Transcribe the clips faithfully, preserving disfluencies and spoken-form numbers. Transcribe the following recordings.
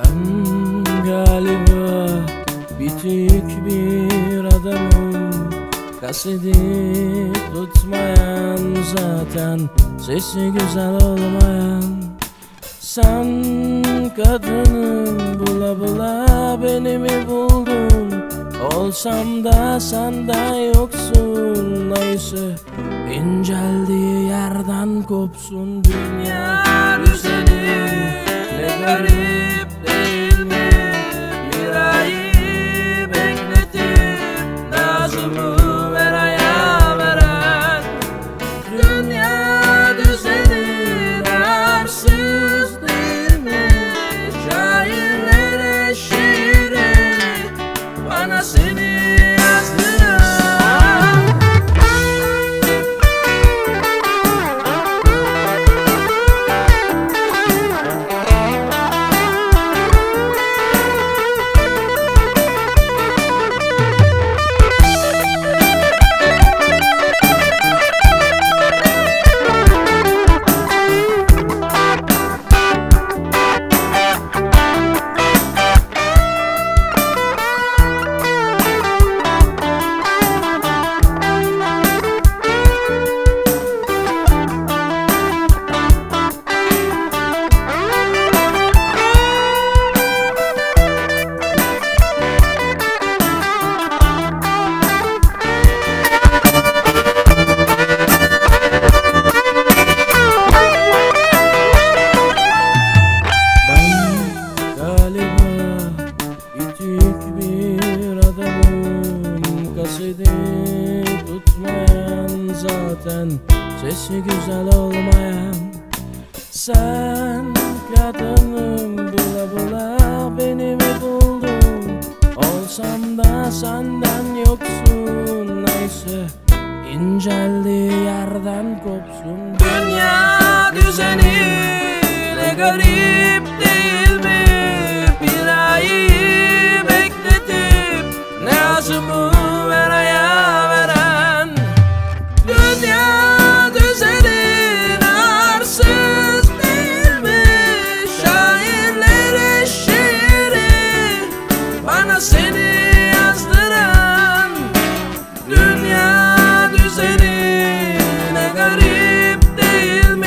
Ben galiba bitik bir adamım, kaseti tutmayan, zaten sesi güzel olmayan. Sen kadının bula bula beni mi buldun? Olsam da senden yoksun. Neyse, inceldiği yerden kopsun dünya düzeni. Ne garip değil mi? Mirayı bekletip Nazım'ı ver ayağa veren dünya düzeni. Değersiz değil mi? Şairlere şiiri bana seni yazdıran. Tutmayan, zaten sesi güzel olmayan. Sen kadınım bula bula beni mi buldun? Olsam da senden yoksun. Neyse, inceldiği yerden kopsun dünya düzeni. Ne garip değil mi? Mirayı bekletip Nazım'ı ver ayağa veren dünya düzenin. Arsız değil mi? Şairlere şiiri bana seni yazdıran dünya düzeni. Ne garip değil mi?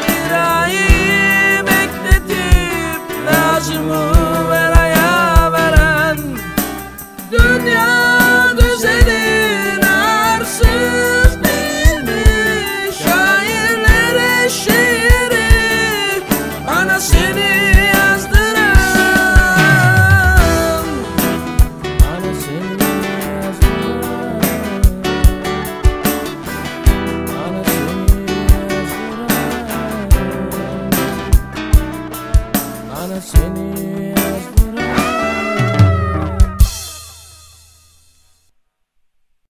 Mirayı bekletip Nazım'ı ver ayağa veren dünya. Seni